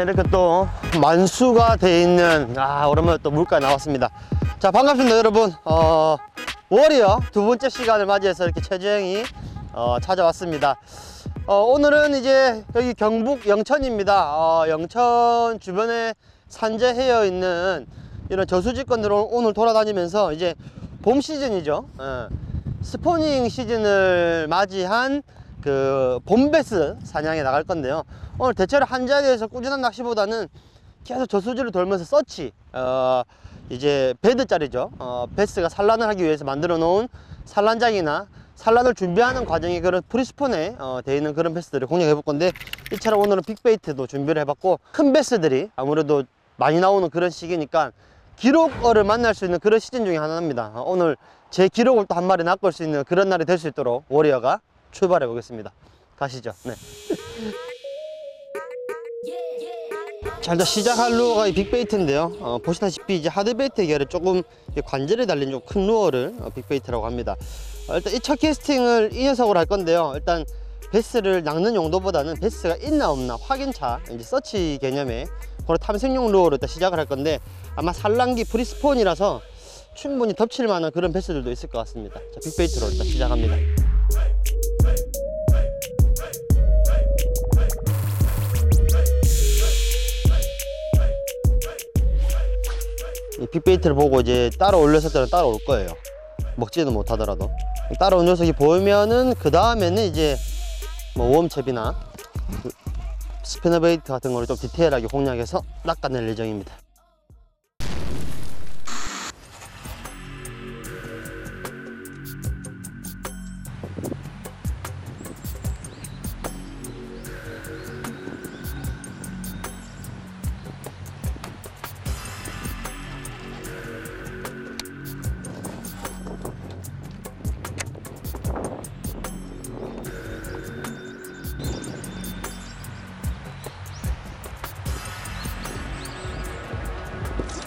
이렇게 또 만수가 돼 있는, 오랜만에 또 물가에 나왔습니다. 자, 반갑습니다 여러분. 워리어 두 번째 시간을 맞이해서 이렇게 최재형이 찾아왔습니다. 오늘은 이제 여기 경북 영천입니다. 영천 주변에 산재해여 있는 이런 저수지권들을 오늘 돌아다니면서 이제 봄 시즌이죠. 스포닝 시즌을 맞이한 그 봄배스 사냥에 나갈 건데요. 오늘 대체로 한 자리에서 꾸준한 낚시보다는 계속 저수지를 돌면서 서치, 이제 베드짜리죠. 배스가 산란을 하기 위해서 만들어 놓은 산란장이나 산란을 준비하는 과정이 그런 프리스폰에 되어 있는 그런 배스들을 공략해 볼 건데, 이처럼 오늘은 빅베이트도 준비를 해봤고, 큰 배스들이 아무래도 많이 나오는 그런 시기니까 기록어를 만날 수 있는 그런 시즌 중에 하나입니다. 오늘 제 기록을 또 한 마리 낚을 수 있는 그런 날이 될 수 있도록 워리어가 출발해 보겠습니다. 가시죠. 네. 자, 일단 시작할 루어가 이 빅베이트인데요. 보시다시피 이제 하드베이트 계열에 조금 관절이 달린 좀 큰 루어를 빅베이트라고 합니다. 일단 이 첫 캐스팅을 이 녀석으로 할 건데요. 일단 배스를 낚는 용도보다는 배스가 있나 없나 확인차, 이제 서치 개념의 그런 탐색용 루어로 일단 시작을 할 건데, 아마 산란기 프리스폰이라서 충분히 덮칠 만한 그런 배스들도 있을 것 같습니다. 자, 빅베이트로 일단 시작합니다. 이 빅베이트를 보고 이제 따라올렸을 때는 따라올 거예요. 먹지는 못하더라도 따라온 녀석이 보이면은 그 다음에는 이제 뭐 웜잽이나 스피너베이트 같은 거를 좀 디테일하게 공략해서 낚아낼 예정입니다.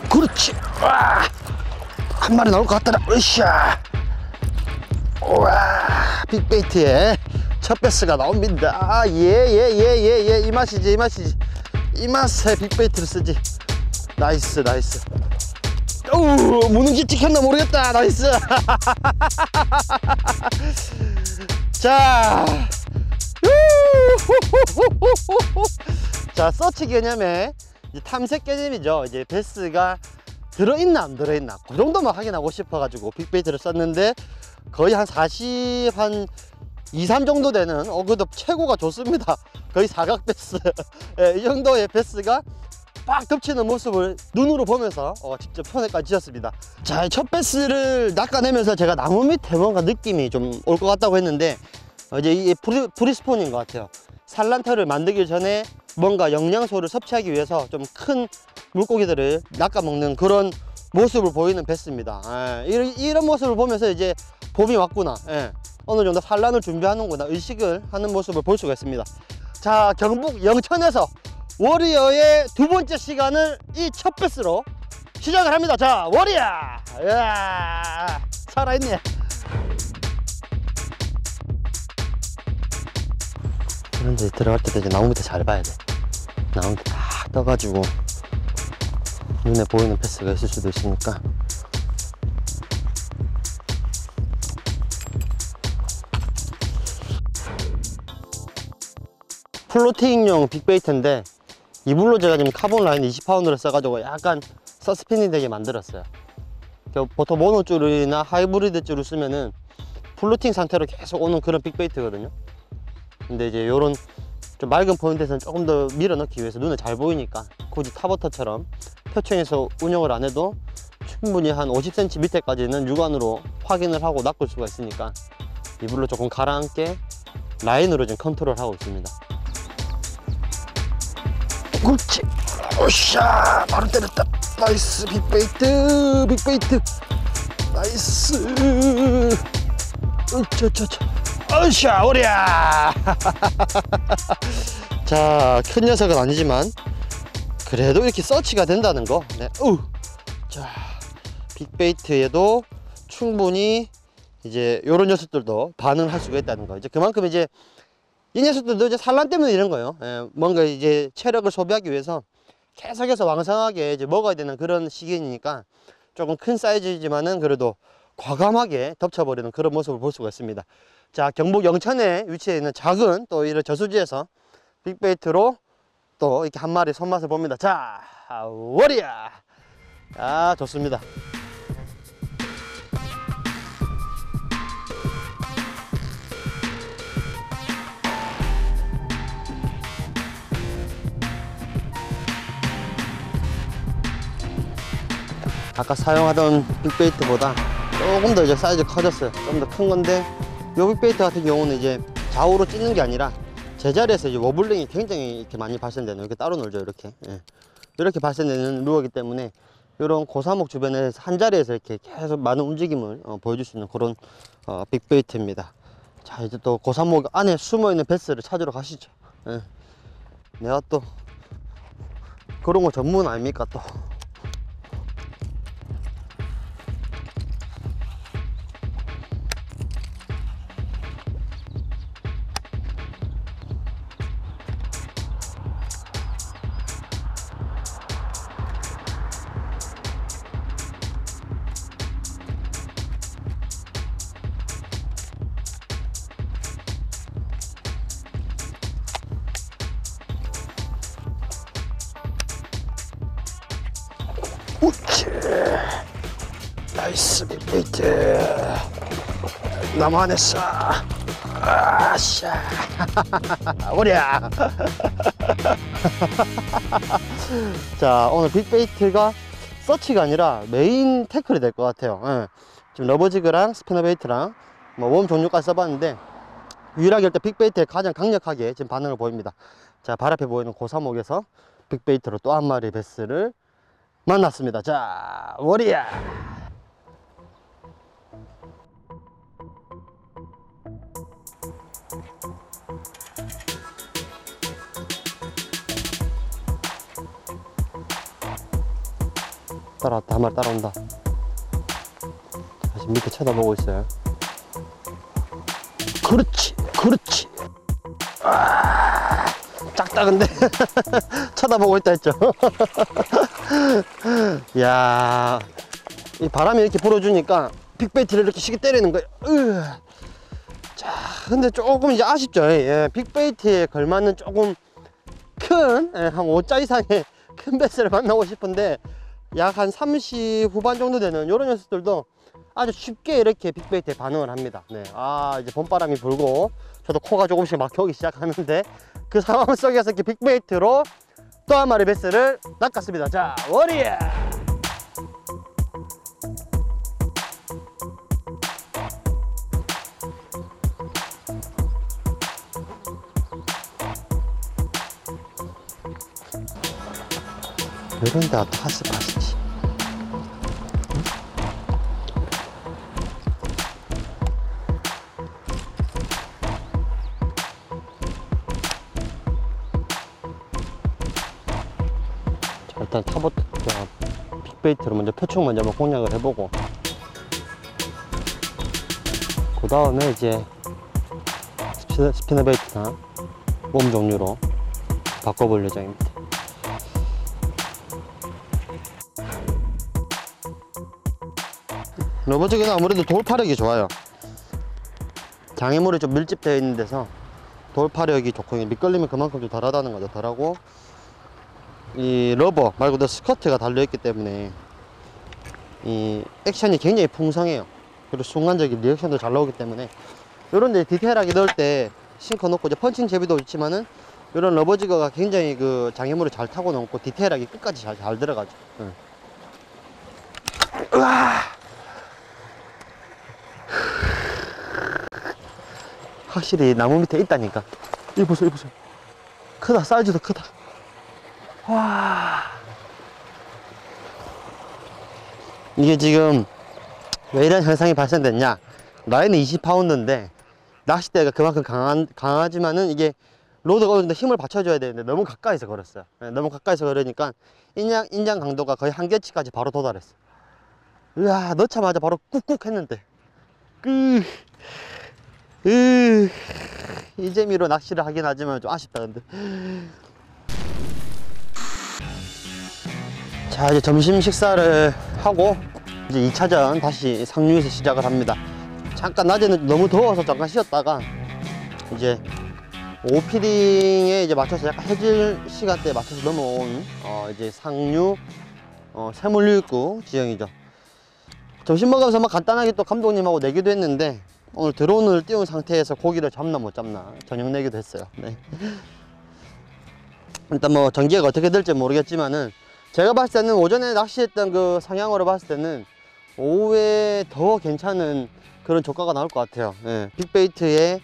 그렇지! 와! 한 마리 나올 것 같더라. 으쌰! 와! 빅베이트에 첫 배스가 나옵니다. 이 맛이지, 이 맛이지. 이 맛에 빅베이트를 쓰지. 나이스, 나이스. 오우, 무는지 찍혔나 모르겠다. 나이스! 자! 자, 서치 개념에 탐색 개념이죠. 이제 배스가 들어있나 안 들어있나 그 정도만 확인하고 싶어가지고 빅베이트를 썼는데, 거의 한 40, 한 2, 3 정도 되는, 그래도 최고가 좋습니다. 거의 사각 배스. 예, 이 정도의 배스가 빡 덮치는 모습을 눈으로 보면서 직접 손에까지 쥐었습니다. 자, 첫 배스를 낚아내면서 제가 나무 밑에 뭔가 느낌이 좀 올 것 같다고 했는데, 이제 이게 브리스폰인 것 같아요. 산란터를 만들기 전에 뭔가 영양소를 섭취하기 위해서 좀 큰 물고기들을 낚아먹는 그런 모습을 보이는 배스입니다. 이런 모습을 보면서 이제 봄이 왔구나, 어느 정도 산란을 준비하는구나 의식을 하는 모습을 볼 수가 있습니다. 자, 경북 영천에서 워리어의 두 번째 시간을 이 첫 배스로 시작을 합니다. 자, 워리어! 이야, 살아있네. 그런데 들어갈 때도 이제 나무 밑에 잘 봐야 돼. 나무 밑에 딱 떠가지고 눈에 보이는 패스가 있을 수도 있으니까. 플로팅용 빅베이트인데 이불로 제가 지금 카본 라인 20파운드를 써가지고 약간 서스펜이 되게 만들었어요. 보통 모노줄이나 하이브리드 줄을 쓰면은 플로팅 상태로 계속 오는 그런 빅베이트거든요. 근데 이제 요런 좀 맑은 포인트에서는 조금 더 밀어넣기 위해서 눈에 잘 보이니까 굳이 타버터처럼 표층에서 운영을 안 해도 충분히 한 50cm 밑에까지는 육안으로 확인을 하고 낚을 수가 있으니까 이불로 조금 가라앉게 라인으로 지금 컨트롤하고 있습니다. 그렇지! 오샤! 바로 때렸다! 나이스! 빅베이트! 빅베이트! 나이스! 으쩌쩌쩌! 으쌰, 오리야! 자, 큰 녀석은 아니지만 그래도 이렇게 서치가 된다는 거. 네, 자, 빅베이트에도 충분히 이제 요런 녀석들도 반응을 할 수가 있다는 거. 이제 그만큼 이제 이 녀석들도 이제 산란 때문에 이런 거예요. 예, 뭔가 이제 체력을 소비하기 위해서 계속해서 왕성하게 이제 먹어야 되는 그런 시기니까 조금 큰 사이즈이지만은 그래도 과감하게 덮쳐버리는 그런 모습을 볼 수가 있습니다. 자, 경북 영천에 위치해 있는 작은 또 이런 저수지에서 빅베이트로 또 이렇게 한 마리 손맛을 봅니다. 자, 워리어! 아, 좋습니다. 아까 사용하던 빅베이트보다 조금 더 이제 사이즈 커졌어요. 좀 더 큰 건데 요 빅베이트 같은 경우는 이제 좌우로 찢는 게 아니라 제자리에서 이제 워블링이 굉장히 이렇게 많이 발생되는, 이렇게 따로 놀죠, 이렇게. 예. 이렇게 발생되는 루어이기 때문에 이런 고사목 주변에 한 자리에서 이렇게 계속 많은 움직임을 보여줄 수 있는 그런 빅베이트입니다. 자, 이제 또 고사목 안에 숨어 있는 배스를 찾으러 가시죠. 예. 내가 또 그런 거 전문 아닙니까 또. 우치! 나이스 빅베이트! 너무 안 했어! 아샤! 오랴! 자, 오늘 빅베이트가 서치가 아니라 메인 태클이 될 것 같아요. 예. 지금 러버지그랑 스피너베이트랑 뭐 웜 종류까지 써봤는데 유일하게 일단 빅베이트에 가장 강력하게 지금 반응을 보입니다. 자, 발 앞에 보이는 고사목에서 빅베이트로 또 한 마리 배스를 만났습니다. 자, 워리어! 따라왔다. 한 마리 따라온다. 다시 밑에 쳐다보고 있어요. 그렇지! 그렇지! 아, 작다 근데 쳐다보고 있다 했죠. 이야, 이 바람이 이렇게 불어주니까 빅베이트를 이렇게 쉽게 때리는 거예요. 자, 근데 조금 이제 아쉽죠. 예, 빅베이트에 걸맞는 조금 큰, 예, 한 5자 이상의 큰 배스를 만나고 싶은데 약 한 30 후반 정도 되는 이런 녀석들도 아주 쉽게 이렇게 빅베이트에 반응을 합니다. 네, 아, 이제 봄바람이 불고 저도 코가 조금씩 막혀오기 시작하는데 그 상황 속에서 이렇게 빅베이트로 또 한 마리 배스를 낚았습니다. 자, 워리어! 이런 데가 파스파스지. 일단 타보트 빅베이트로 먼저 표축 먼저 한번 공략을 해보고, 그 다음에 이제 스피너베이트나 웜 종류로 바꿔볼 예정입니다. 러버지기는 아무래도 돌파력이 좋아요. 장애물이 좀 밀집되어 있는 데서 돌파력이 좋고 밑걸림이 그만큼 좀 덜하다는 거죠. 덜하고 이 러버 말 그대로 스커트가 달려있기 때문에 이 액션이 굉장히 풍성해요. 그리고 순간적인 리액션도 잘 나오기 때문에 이런 데 디테일하게 넣을 때 싱커 넣고 이제 펀칭 제비도 있지만은 이런 러버지거가 굉장히 그 장애물을 잘 타고 넘고 디테일하게 끝까지 잘 들어가죠. 응. 으아! 확실히 나무 밑에 있다니까. 이거 보세요, 이거 보세요. 크다, 사이즈도 크다. 와, 이게 지금 왜 이런 현상이 발생됐냐. 라인은 20파운드인데 낚싯대가 그만큼 강하지만은 이게 로드가 어느 정도 힘을 받쳐줘야 되는데 너무 가까이서 걸었어요. 너무 가까이서 걸으니까 인장 강도가 거의 한계치까지 바로 도달했어. 으아, 넣자마자 바로 꾹꾹 했는데. 이 재미로 낚시를 하긴 하지만 좀 아쉽다. 근데 자, 이제 점심 식사를 하고 이제 2차전 다시 상류에서 시작을 합니다. 잠깐 낮에는 너무 더워서 잠깐 쉬었다가 이제 오피딩에 이제 맞춰서 약간 해질 시간대에 맞춰서 넘어온 이제 상류 세물류입구 지형이죠. 점심 먹으면서 막 간단하게 또 감독님하고 내기도 했는데 오늘 드론을 띄운 상태에서 고기를 잡나 못 잡나 저녁 내기도 했어요. 네. 일단 뭐 전개가 어떻게 될지 모르겠지만은 제가 봤을 때는 오전에 낚시했던 그 상향으로 봤을 때는 오후에 더 괜찮은 그런 조과가 나올 것 같아요. 네. 빅베이트의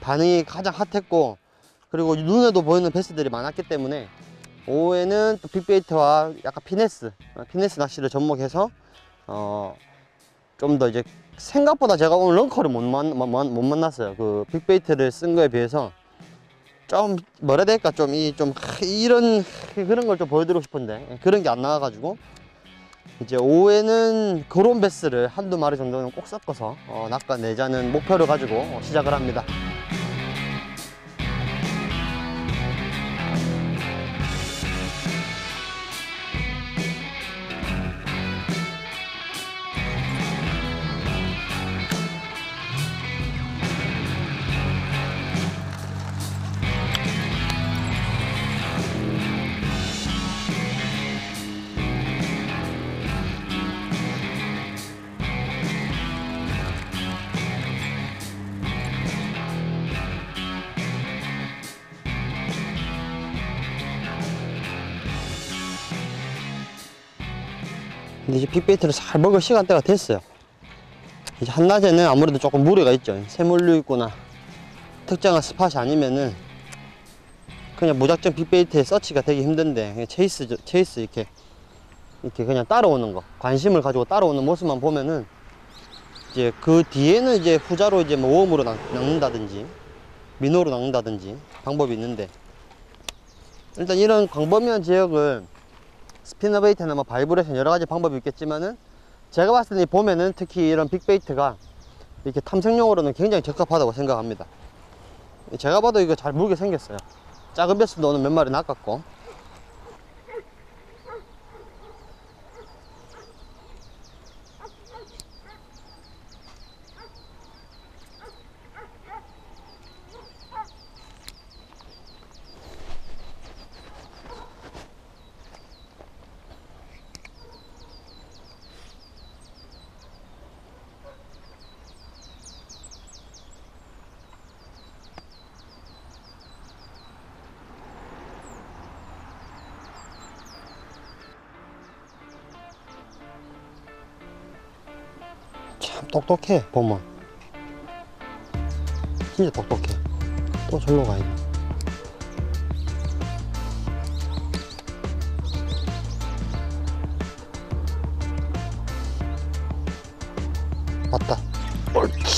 반응이 가장 핫했고 그리고 눈에도 보이는 배스들이 많았기 때문에 오후에는 또 빅베이트와 약간 피네스 낚시를 접목해서 좀 더 이제 생각보다 제가 오늘 런커를 못 만났어요. 그 빅베이트를 쓴 거에 비해서 좀 뭐라 해야 될까, 좀 이런 그런 걸 좀 보여드리고 싶은데 그런 게 안 나와가지고 이제 오후에는 그런 배스를 한두 마리 정도는 꼭 섞어서 낚아내자는 목표를 가지고 시작을 합니다. 근데 이제 빅베이트를 잘 먹을 시간대가 됐어요. 이제 한낮에는 아무래도 조금 무리가 있죠. 세물류 있구나 특정한 스팟이 아니면은 그냥 무작정 빅베이트에 서치가 되기 힘든데 체이스 이렇게 그냥 따라오는 거, 관심을 가지고 따라오는 모습만 보면은 이제 그 뒤에는 이제 후자로 이제 뭐 웜으로 낚는다든지 미노로 낚는다든지 방법이 있는데 일단 이런 광범위한 지역을 스피너베이트나 뭐 바이브레이션 여러가지 방법이 있겠지만은 제가 봤을 때 보면은 특히 이런 빅베이트가 이렇게 탐색용으로는 굉장히 적합하다고 생각합니다. 제가 봐도 이거 잘 물게 생겼어요. 작은 배스도 오늘 몇 마리 낚았고 똑똑해. 보면 진짜 똑똑해. 또 절로 가야지. 맞다. 옳지.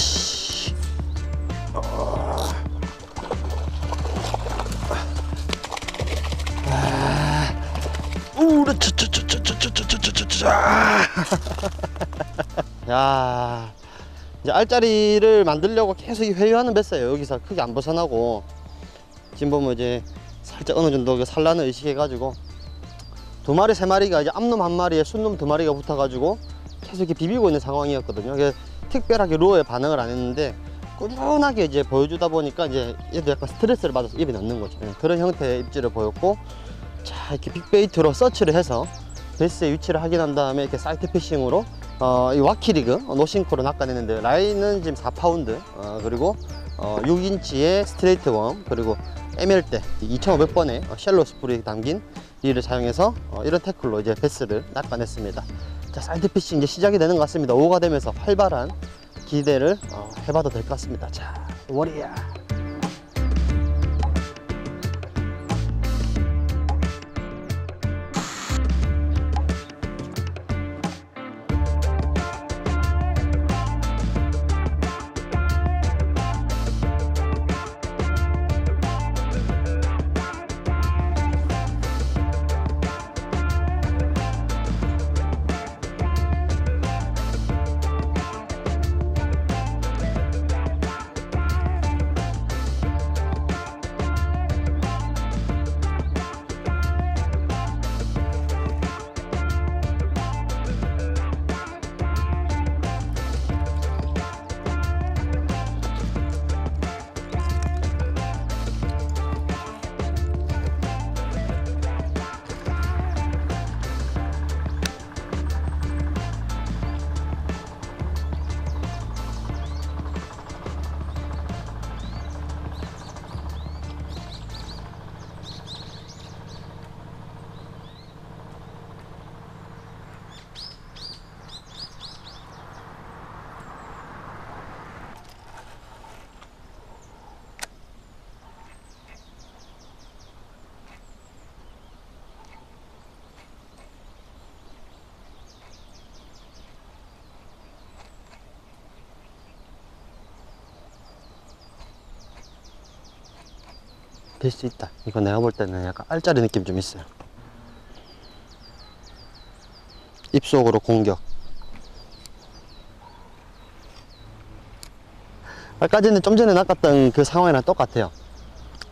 야, 이제 알짜리를 만들려고 계속 회유하는 배스예요. 여기서 크게 안 벗어나고 지금 보면 이제 살짝 어느 정도 산란을 의식해가지고 두 마리 세 마리가 이제 앞놈 한 마리에 순놈 두 마리가 붙어가지고 계속 이렇게 비비고 있는 상황이었거든요. 그래서 특별하게 루어에 반응을 안 했는데 꾸준하게 이제 보여주다 보니까 이제 얘도 약간 스트레스를 받아서 입에 넣는 거죠. 그런 형태의 입질을 보였고, 자, 이렇게 빅베이트로 서치를 해서 베이스의 위치를 확인한 다음에 이렇게 사이트 피싱으로 이 와키리그 노싱코로 낚아내는데 라인은 지금 4파운드 그리고 6인치의 스트레이트 웜 그리고 ML대 2500번의 샬로 스프링이 담긴 리를 사용해서 이런 태클로 이제 베스를 낚아냈습니다. 자, 사이드 피싱 이제 시작이 되는 것 같습니다. 오후가 되면서 활발한 기대를 해봐도 될 것 같습니다. 자, 워리어. 잡힐 수 있다. 이거 내가 볼 때는 약간 알짜리 느낌 좀 있어요. 입속으로 공격. 아까는 좀 전에 낚았던 그 상황이랑 똑같아요.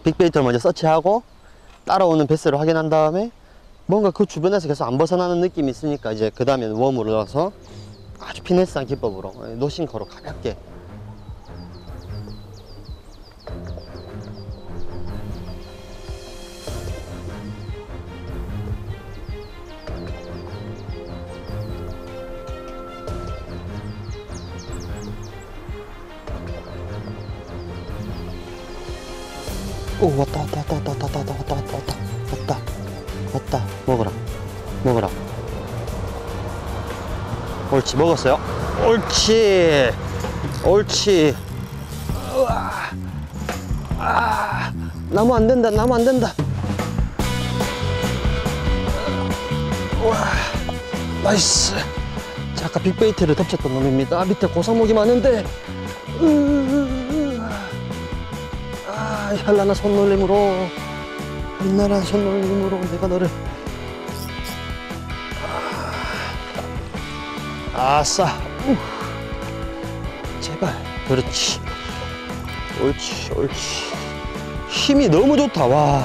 빅베이트를 먼저 서치하고 따라오는 배스를 확인한 다음에 뭔가 그 주변에서 계속 안 벗어나는 느낌이 있으니까 이제 그 다음엔 웜으로 넣어서 아주 피네스한 기법으로 노싱커로 가볍게 오 왔다 먹어라 옳지 먹었어요 옳지 우와 아 나무 안된다 우와 나이스. 자, 아까 빅베이트를 덮쳤던 놈입니다. 아, 밑에 고사목이 많은데 현란한 손놀림으로 내가 너를 아싸 제발 그렇지 옳지 힘이 너무 좋다. 와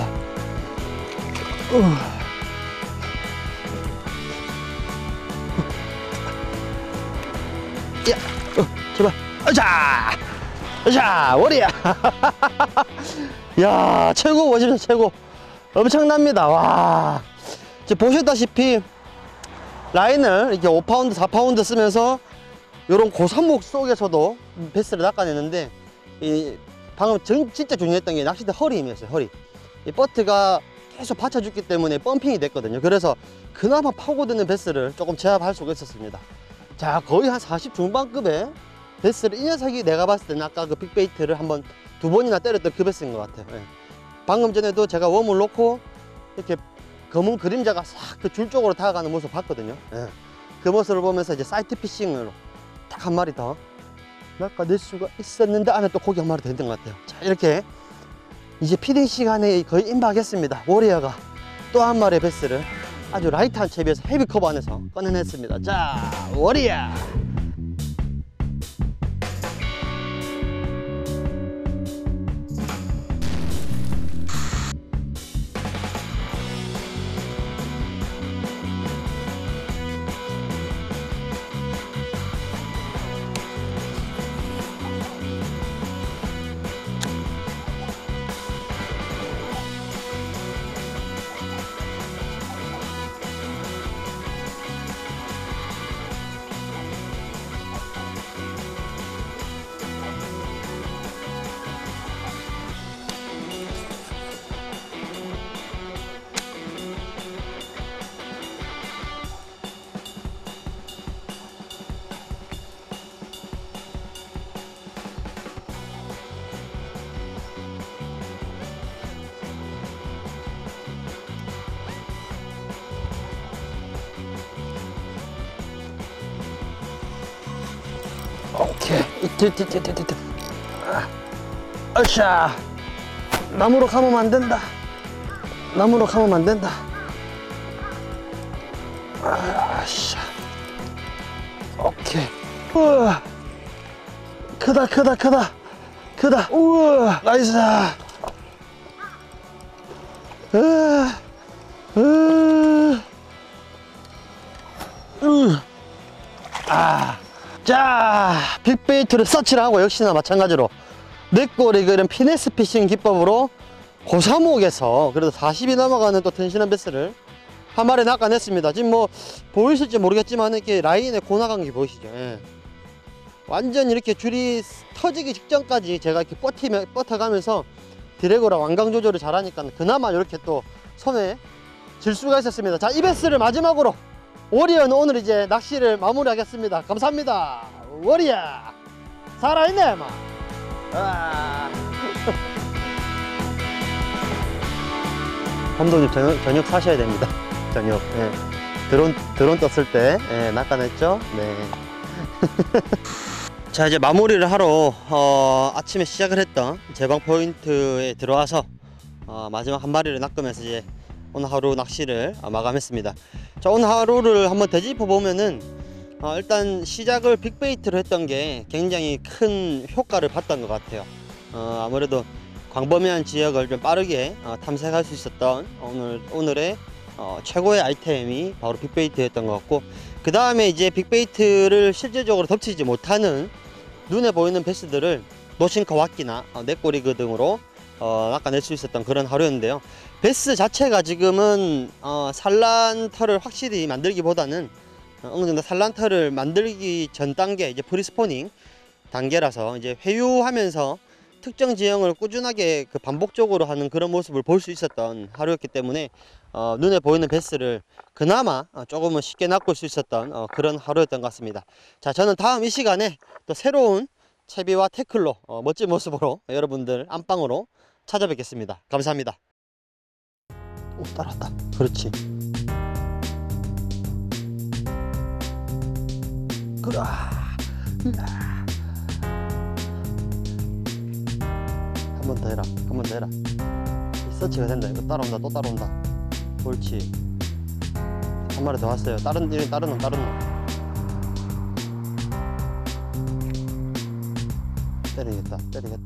야 제발 으쌰 으쌰 워리어. 야 최고 멋있어 최고 엄청납니다. 와 이제 보셨다시피 라인을 이렇게 5파운드 4파운드 쓰면서 요런 고선목 속에서도 배스를 낚아내는데 이 방금 진짜 중요했던 게 낚싯대 허리 힘이었어요. 허리 이 버트가 계속 받쳐줬기 때문에 펌핑이 됐거든요. 그래서 그나마 파고드는 배스를 조금 제압할 수가 있었습니다. 자 거의 한 40 중반급에 배스를 이 녀석이 내가 봤을 때는 아까 그 빅베이트를 한번 2번이나 때렸던 그 배스인 것 같아요. 예. 방금 전에도 제가 웜을 놓고 이렇게 검은 그림자가 싹 그 줄 쪽으로 다가가는 모습 봤거든요. 예. 그 모습을 보면서 이제 사이트 피싱으로 딱 한 마리 더 낚아낼 수가 있었는데 안에 또 고기 한 마리 더 있는 것 같아요. 자 이렇게 이제 피딩 시간에 거의 임박했습니다. 워리어가 또 한 마리의 배스를 아주 라이트한 채비에서 헤비 커버 안에서 꺼내냈습니다. 자 워리어. 오케이. 으쌰. 나무로 감으면 안 된다. 아싸. 오케이. 우와. 크다. 우와. 나이스. 자, 빅베이트를 서치를 하고 역시나 마찬가지로 넷꼬리 그런 피네스 피싱 기법으로 고사목에서 그래도 40이 넘어가는 또 텐션한 배스를 한 마리 낚아냈습니다. 지금 뭐 보이실지 모르겠지만 이렇게 라인에 고나간 게 보이시죠? 예. 완전 이렇게 줄이 터지기 직전까지 제가 이렇게 버텨가면서 드래그랑 완강 조절을 잘하니까 그나마 이렇게 또 손에 질 수가 있었습니다. 자, 이 배스를 마지막으로 워리어는 오늘 이제 낚시를 마무리하겠습니다. 감사합니다. 워리어 살아있네 막. 감독님 저녁 사셔야 됩니다. 저녁. 예. 드론 떴을 때 예, 낚아냈죠. 네. 자 이제 마무리를 하러 아침에 시작을 했던 제방 포인트에 들어와서 마지막 한 마리를 낚으면서 이제 오늘 하루 낚시를 마감했습니다. 자, 오늘 하루를 한번 되짚어 보면은 일단 시작을 빅베이트로 했던 게 굉장히 큰 효과를 봤던 것 같아요. 아무래도 광범위한 지역을 좀 빠르게 탐색할 수 있었던 오늘의 최고의 아이템이 바로 빅베이트였던 것 같고, 그 다음에 이제 빅베이트를 실제적으로 덮치지 못하는 눈에 보이는 배스들을 노싱커 왁기나 넷꼬리그 등으로 낚아낼 수 있었던 그런 하루였는데요. 배스 자체가 지금은 산란터를 확실히 만들기보다는 어느 정도 산란터를 만들기 전 단계, 이제 프리스포닝 단계라서 이제 회유하면서 특정 지형을 꾸준하게 그 반복적으로 하는 그런 모습을 볼 수 있었던 하루였기 때문에 눈에 보이는 배스를 그나마 조금은 쉽게 낚을 수 있었던 그런 하루였던 것 같습니다. 자, 저는 다음 이 시간에 또 새로운 채비와 태클로 멋진 모습으로 여러분들 안방으로 찾아뵙겠습니다. 감사합니다. 오, 따라왔다. 그렇지. 한 번 더 해라. 한 번 더 해라. 서치가 된다. 이거 따라온다. 또 따라온다. 옳지. 한 마리 더 왔어요. 다른 놈. 때리겠다.